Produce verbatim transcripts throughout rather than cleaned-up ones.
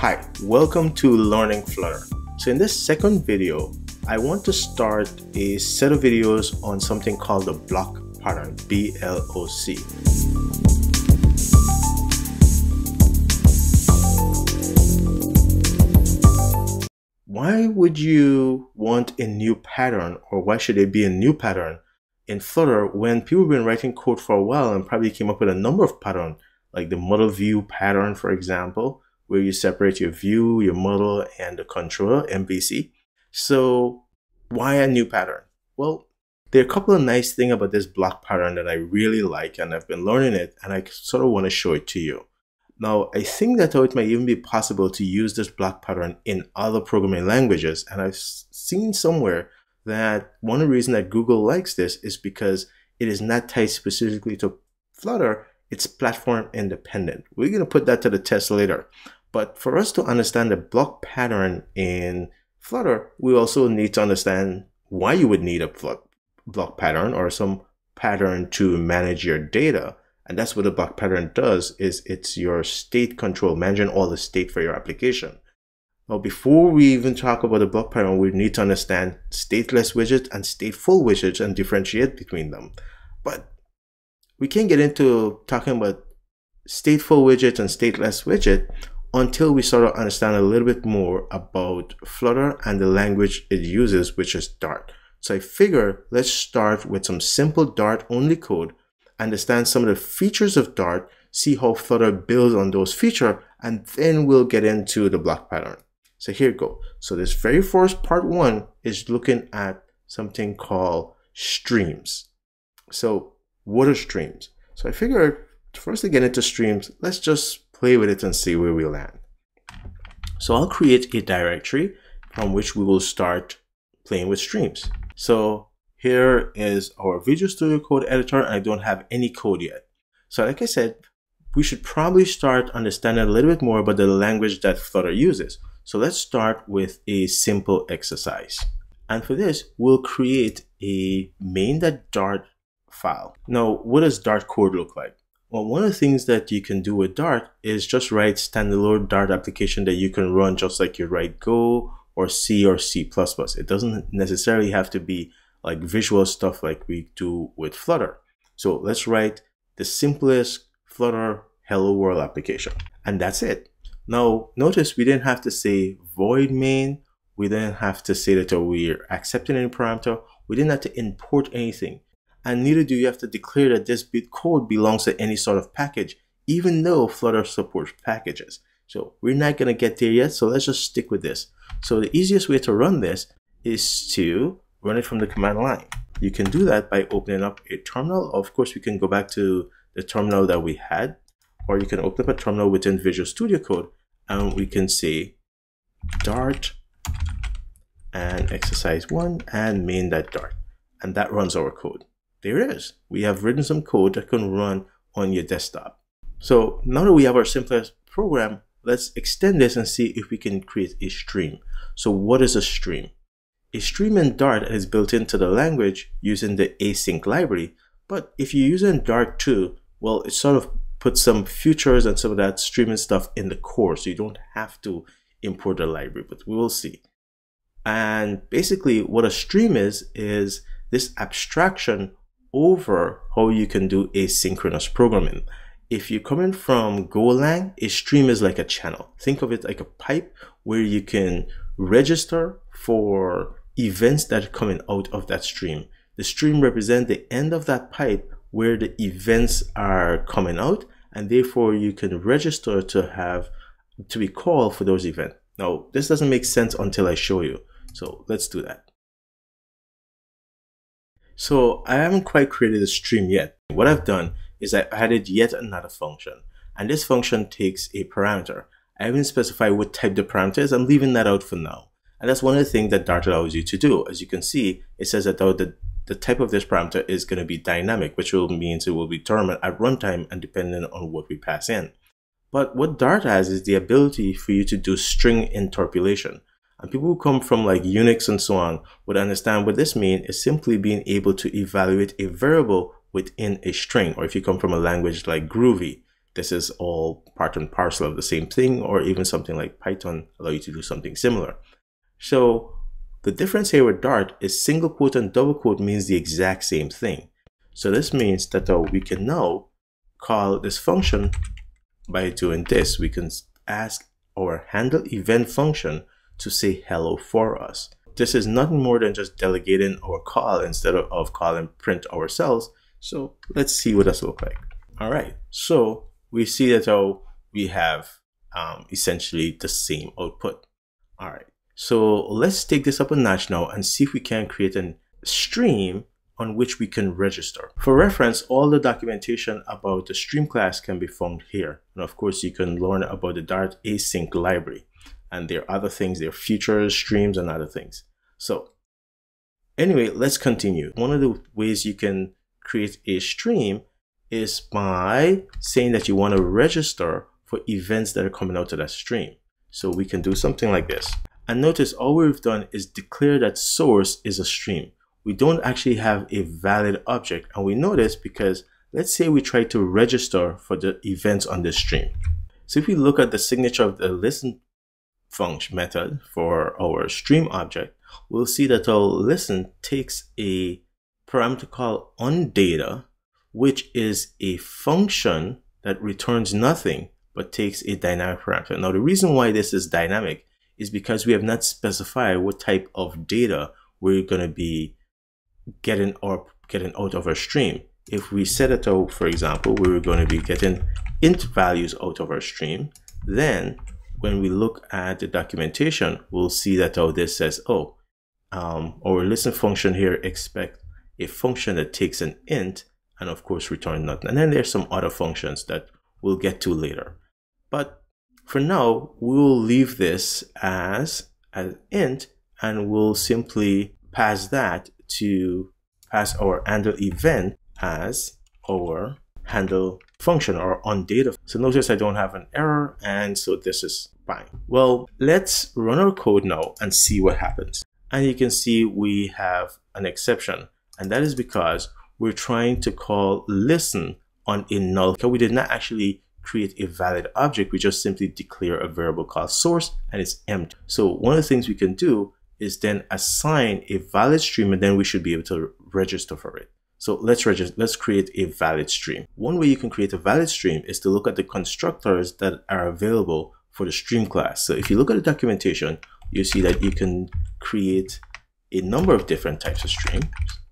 Hi, welcome to Learning Flutter. So in this second video, I want to start a set of videos on something called the block pattern, B L O C. Why would you want a new pattern, or why should there be a new pattern in Flutter when people have been writing code for a while and probably came up with a number of patterns, like the model view pattern, for example, where you separate your view, your model, and the controller, M V C. So why a new pattern? Well, there are a couple of nice things about this block pattern that I really like, and I've been learning it, and I sort of want to show it to you. Now, I think that it might even be possible to use this block pattern in other programming languages, and I've seen somewhere that one of the reasons that Google likes this is because it is not tied specifically to Flutter, it's platform independent. We're going to put that to the test later. But for us to understand the block pattern in Flutter, we also need to understand why you would need a block pattern or some pattern to manage your data. And that's what the block pattern does, is it's your state control, managing all the state for your application. Now, before we even talk about the block pattern, we need to understand stateless widgets and stateful widgets and differentiate between them. But we can't get into talking about stateful widgets and stateless widget until we sort of understand a little bit more about Flutter and the language it uses, which is Dart. So I figure let's start with some simple Dart only code, understand some of the features of Dart, see how Flutter builds on those features, and then we'll get into the block pattern. So here we go. So this very first part one is looking at something called streams. So what are streams? So I figured first to get into streams, let's just play with it and see where we land. So I'll create a directory from which we will start playing with streams. So here is our Visual Studio Code editor, and I don't have any code yet. So like I said, we should probably start understanding a little bit more about the language that Flutter uses. So let's start with a simple exercise. And for this, we'll create a main.dart file. Now, what does Dart code look like? Well, one of the things that you can do with Dart is just write standalone Dart application that you can run just like you write Go or C or C plus plus. It doesn't necessarily have to be like visual stuff like we do with Flutter. So let's write the simplest Flutter Hello World application, and that's it. Now, notice we didn't have to say void main. We didn't have to say that we're accepting any parameter. We didn't have to import anything. And neither do you have to declare that this bit code belongs to any sort of package, even though Flutter supports packages. So we're not going to get there yet, so let's just stick with this. So the easiest way to run this is to run it from the command line. You can do that by opening up a terminal. Of course, we can go back to the terminal that we had, or you can open up a terminal within Visual Studio Code, and we can say dart and exercise one and main.dart, and that runs our code. There it is. We have written some code that can run on your desktop. So now that we have our simplest program, let's extend this and see if we can create a stream. So what is a stream? A stream in Dart is built into the language using the async library. But if you're using Dart too, well, it sort of puts some features and some of that streaming stuff in the core, so you don't have to import the library, but we will see. And basically what a stream is, is this abstraction over how you can do asynchronous programming. If you're coming from Golang, a stream is like a channel. Think of it like a pipe where you can register for events that are coming out of that stream. The stream represents the end of that pipe where the events are coming out, and therefore you can register to have to be called for those events. Now, this doesn't make sense until I show you. So let's do that. So I haven't quite created a stream yet. What I've done is I added yet another function, and this function takes a parameter. I haven't specified what type the parameter is. I'm leaving that out for now. And that's one of the things that Dart allows you to do. As you can see, it says that the, the type of this parameter is going to be dynamic, which will means it will be determined at runtime and depending on what we pass in. But what Dart has is the ability for you to do string interpolation. And people who come from like Unix and so on would understand what this means is simply being able to evaluate a variable within a string. Or if you come from a language like Groovy, this is all part and parcel of the same thing, or even something like Python allow you to do something similar. So the difference here with Dart is single quote and double quote means the exact same thing. So this means that uh, we can now call this function by doing this. We can ask our handle event function to say hello for us. This is nothing more than just delegating our call instead of, of calling print ourselves. So let's see what this looks like. All right, so we see that oh, we have um, essentially the same output. All right, so let's take this up a notch now and see if we can create a stream on which we can register. For reference, all the documentation about the stream class can be found here. And of course, you can learn about the Dart async library. And there are other things, there are futures, streams, and other things. So anyway, let's continue. One of the ways you can create a stream is by saying that you want to register for events that are coming out of that stream. So we can do something like this. And notice all we've done is declare that source is a stream. We don't actually have a valid object. And we know this because let's say we try to register for the events on this stream. So if we look at the signature of the listen function method for our stream object, we'll see that our listen takes a parameter called onData, which is a function that returns nothing but takes a dynamic parameter. Now, the reason why this is dynamic is because we have not specified what type of data we're going to be getting or getting out of our stream. If we set it out, for example, we were going to be getting int values out of our stream, then when we look at the documentation, we'll see that oh, this says, oh, um, our listen function here expects a function that takes an int and of course return nothing. And then there's some other functions that we'll get to later. But for now, we'll leave this as an int and we'll simply pass that to pass our handle event as our handle function or on data. So notice I don't have an error, and so this is fine. Well, let's run our code now and see what happens. And you can see we have an exception, and that is because we're trying to call listen on a null. So we did not actually create a valid object. We just simply declare a variable called source and it's empty. So one of the things we can do is then assign a valid stream, and then we should be able to register for it. So let's register, let's create a valid stream. One way you can create a valid stream is to look at the constructors that are available for the stream class. So if you look at the documentation, you see that you can create a number of different types of streams.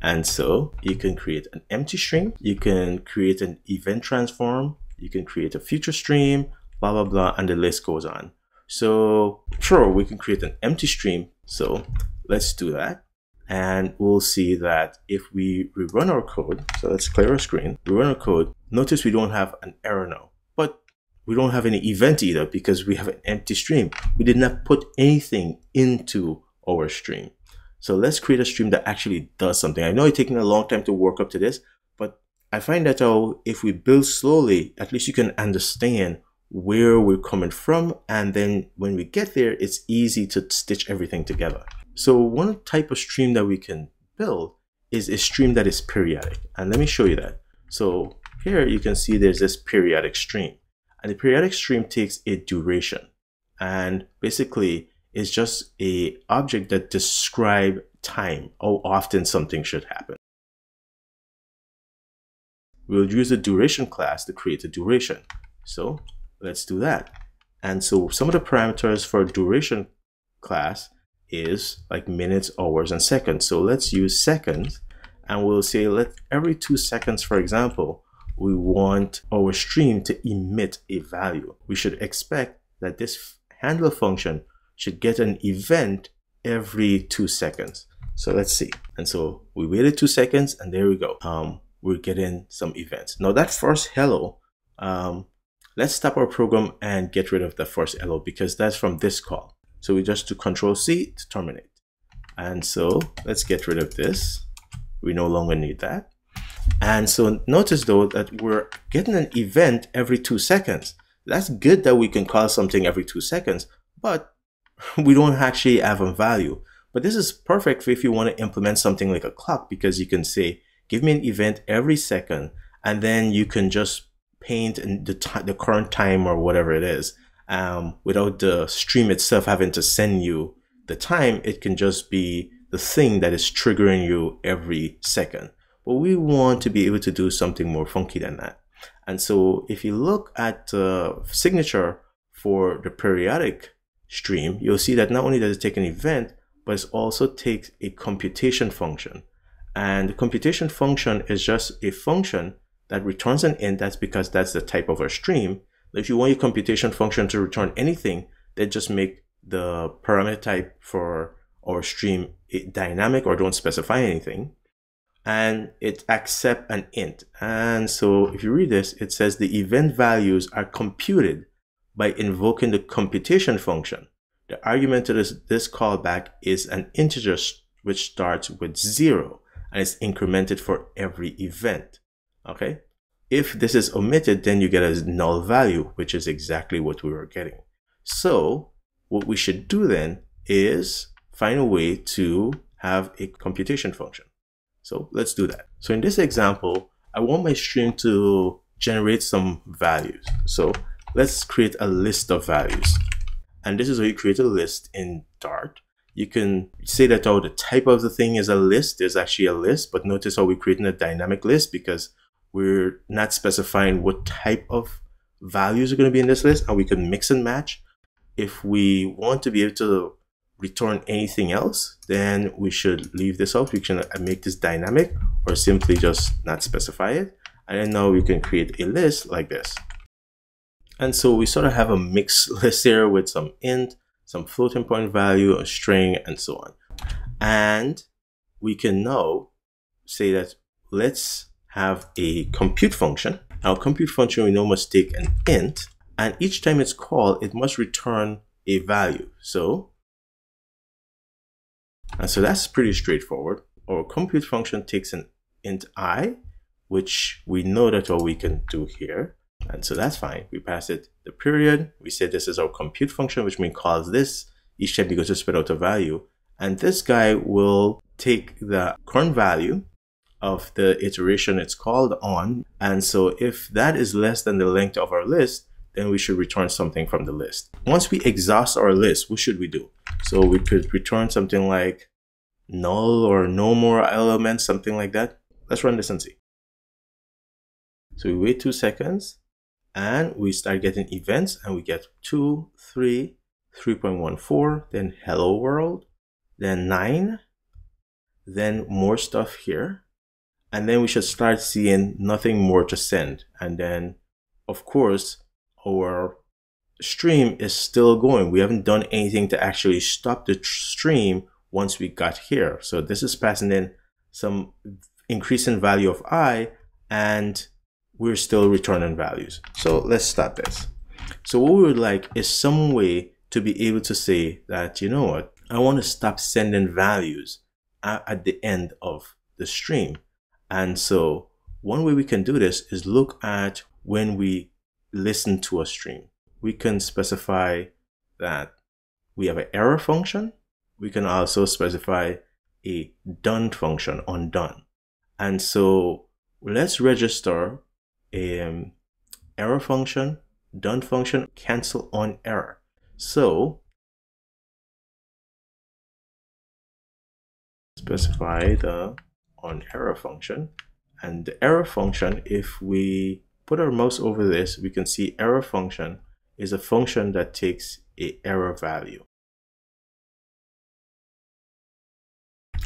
And so you can create an empty stream, you can create an event transform, you can create a future stream, blah, blah, blah, and the list goes on. So sure, we can create an empty stream. So let's do that. And we'll see that if we rerun our code, so let's clear our screen, rerun our code, notice we don't have an error now, but we don't have any event either because we have an empty stream. We did not put anything into our stream. So let's create a stream that actually does something. I know it's taking a long time to work up to this, but I find that oh, if we build slowly, at least you can understand where we're coming from. And then when we get there, it's easy to stitch everything together. So one type of stream that we can build is a stream that is periodic. And let me show you that. So here you can see there's this periodic stream. And the periodic stream takes a duration. And basically, it's just an object that describes time, how often something should happen. We'll use the duration class to create a duration. So let's do that. And so some of the parameters for duration class is like minutes, hours, and seconds. So let's use seconds, and we'll say let every two seconds, for example, we want our stream to emit a value. We should expect that this handle function should get an event every two seconds. So let's see. And so we waited two seconds, and there we go. Um, we're getting some events. Now that first hello, um, let's stop our program and get rid of the first hello because that's from this call. So we just do control C to terminate. And so let's get rid of this. We no longer need that. And so notice though that we're getting an event every two seconds. That's good that we can call something every two seconds, but we don't actually have a value. But this is perfect for if you want to implement something like a clock, because you can say, give me an event every second, and then you can just paint and the, t the current time or whatever it is, um, without the stream itself having to send you the time. It can just be the thing that is triggering you every second. But we want to be able to do something more funky than that. And so if you look at the uh, signature for the periodic stream, you'll see that not only does it take an event, but it also takes a computation function. And the computation function is just a function that returns an int. That's because that's the type of a stream. If you want your computation function to return anything, then just make the parameter type for our stream dynamic or don't specify anything. And it accepts an int. And so if you read this, it says the event values are computed by invoking the computation function. The argument to this, this callback is an integer which starts with zero and is incremented for every event. Okay? If this is omitted, then you get a null value, which is exactly what we were getting. So what we should do then is find a way to have a computation function. So let's do that. So in this example, I want my stream to generate some values. So let's create a list of values. And this is how you create a list in Dart. You can say that, oh, the type of the thing is a list. There's actually a list, but notice how we're creating a dynamic list because we're not specifying what type of values are going to be in this list, and we can mix and match. If we want to be able to return anything else, then we should leave this off. We can make this dynamic or simply just not specify it. And then now we can create a list like this. And so we sort of have a mixed list here with some int, some floating point value, a string, and so on. And we can now say that let's have a compute function. Our compute function we know must take an int, and each time it's called, it must return a value. So, and so that's pretty straightforward. Our compute function takes an int I, which we know that's all we can do here. And so that's fine. We pass it the period. We say this is our compute function, which means calls this each time because it spit out a value. And this guy will take the current value of the iteration it's called on. And so if that is less than the length of our list, then we should return something from the list. Once we exhaust our list, what should we do? So we could return something like null or no more elements, something like that. Let's run this and see. So we wait two seconds. And we start getting events, and we get two, three, three point one four, then hello world, then nine, then more stuff here. And then we should start seeing nothing more to send. And then, of course, our stream is still going. We haven't done anything to actually stop the stream once we got here. So this is passing in some increasing value of I, and we're still returning values. So let's start this. So what we would like is some way to be able to say that, you know what, I want to stop sending values at the end of the stream. And so one way we can do this is look at when we listen to a stream. We can specify that we have an error function. We can also specify a done function, undone. And so let's register Um, error function, done function, cancel on error. So specify the on error function, and the error function, if we put our mouse over this, we can see error function is a function that takes a error value.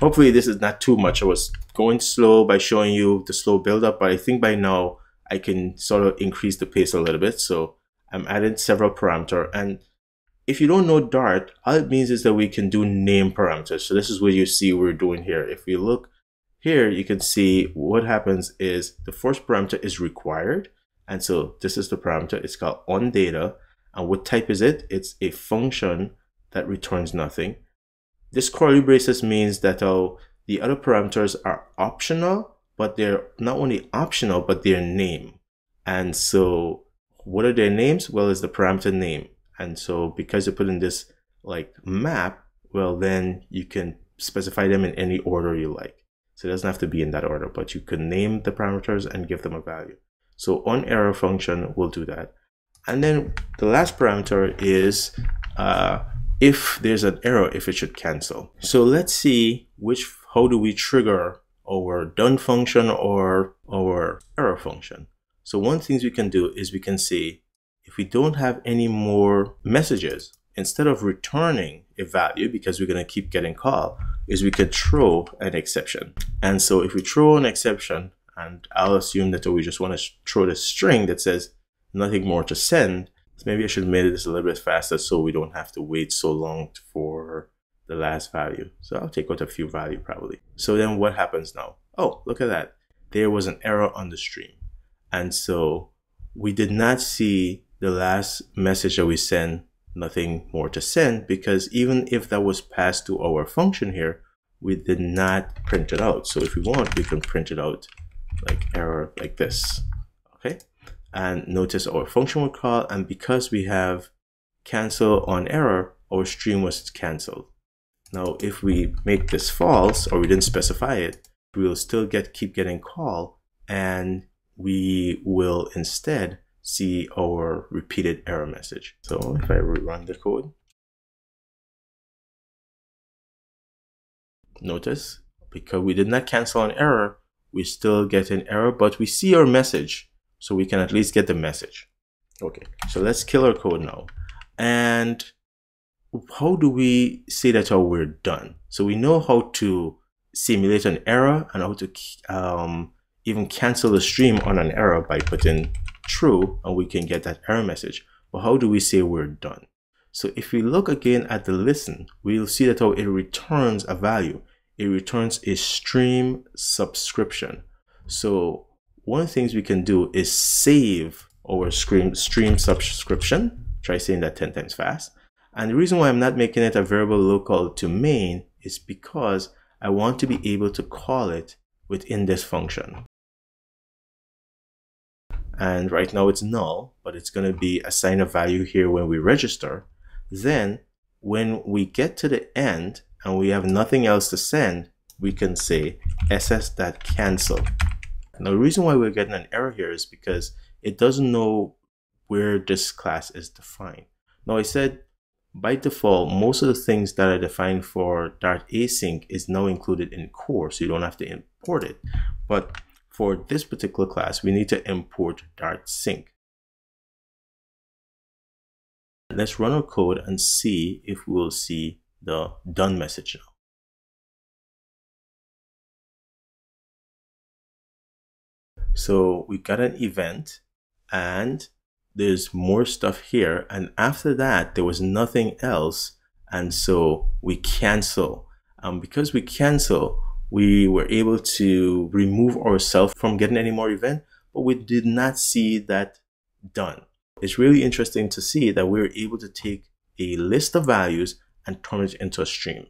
Hopefully this is not too much. I was going slow by showing you the slow buildup, but I think by now I can sort of increase the pace a little bit. So I'm adding several parameters. And if you don't know Dart, all it means is that we can do name parameters. So this is what you see we're doing here. If you look here, you can see what happens is the first parameter is required. And so this is the parameter. It's called onData. And what type is it? It's a function that returns nothing. This curly braces means that oh, the other parameters are optional, but they're not only optional, but their name. And so what are their names? Well, it's the parameter name. And so because you put in this like map, well, then you can specify them in any order you like. So it doesn't have to be in that order, but you can name the parameters and give them a value. So onError function will do that. And then the last parameter is uh, if there's an error, if it should cancel. So let's see which, how do we trigger our done function or our error function. So one thing we can do is we can see if we don't have any more messages, instead of returning a value because we're going to keep getting called, is we could throw an exception. And so if we throw an exception, and I'll assume that we just want to throw the string that says nothing more to send. So maybe I should have made this a little bit faster so we don't have to wait so long for the last value. So I'll take out a few value probably. So then what happens now? Oh, look at that. There was an error on the stream. And so we did not see the last message that we sent, nothing more to send, because even if that was passed to our function here, we did not print it out. So if we want, we can print it out like error like this. Okay. And notice our function will call, and because we have cancel on error, our stream was canceled. Now, if we make this false or we didn't specify it, we will still get keep getting call, and we will instead see our repeated error message. So if I rerun the code, notice because we did not cancel an error, we still get an error, but we see our message. So we can at least get the message. Okay, so let's kill our code now. And how do we say that we're done? So we know how to simulate an error and how to um, even cancel a stream on an error by putting true, and we can get that error message. But how do we say we're done? So if we look again at the listen, we'll see that it returns a value. It returns a stream subscription. So one of the things we can do is save our stream, stream subscription. Try saying that ten times fast. And the reason why I'm not making it a variable local to main is because I want to be able to call it within this function. And right now it's null, but it's going to be assign a value here when we register. Then when we get to the end and we have nothing else to send, we can say ss.cancel. Now, the reason why we're getting an error here is because it doesn't know where this class is defined. Now, I said by default, most of the things that are defined for Dart async is now included in core, so you don't have to import it. But for this particular class, we need to import Dart sync. Let's run our code and see if we'll see the done message now. So we got an event and there's more stuff here. And after that, there was nothing else. And so we cancel. Um, because we cancel, we were able to remove ourselves from getting any more event, but we did not see that done. It's really interesting to see that we were able to take a list of values and turn it into a stream.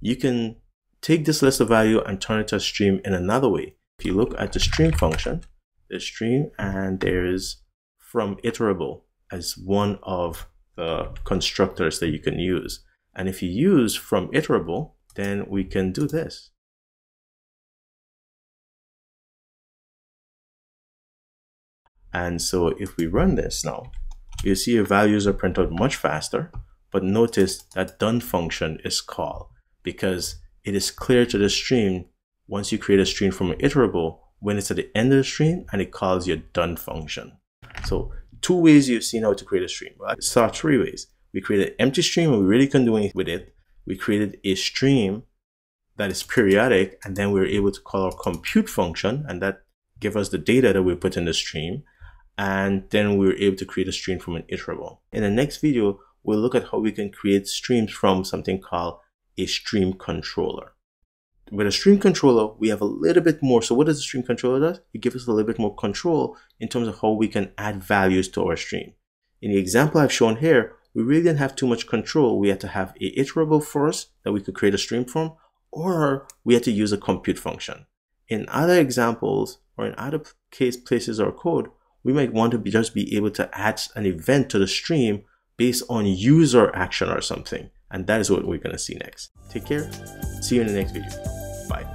You can take this list of value and turn it to a stream in another way. If you look at the stream function, the stream, and there's from iterable as one of the constructors that you can use. And if you use from iterable, then we can do this. And so if we run this now, you see your values are printed out much faster, but notice that done function is called because it is clear to the stream. Once you create a stream from an iterable, when it's at the end of the stream and it calls your done function. So two ways you've seen how to create a stream. Well, I saw three ways. We created an empty stream and we really couldn't do anything with it. We created a stream that is periodic, and then we were able to call our compute function, and that gave us the data that we put in the stream. And then we were able to create a stream from an iterable. In the next video, we'll look at how we can create streams from something called a stream controller. With a stream controller, we have a little bit more. So what does the stream controller does? It gives us a little bit more control in terms of how we can add values to our stream. In the example I've shown here, we really didn't have too much control. We had to have an iterable first that we could create a stream from, or we had to use a compute function. In other examples, or in other case places or code, we might want to be just be able to add an event to the stream based on user action or something. And that is what we're going to see next. Take care. See you in the next video. Bye.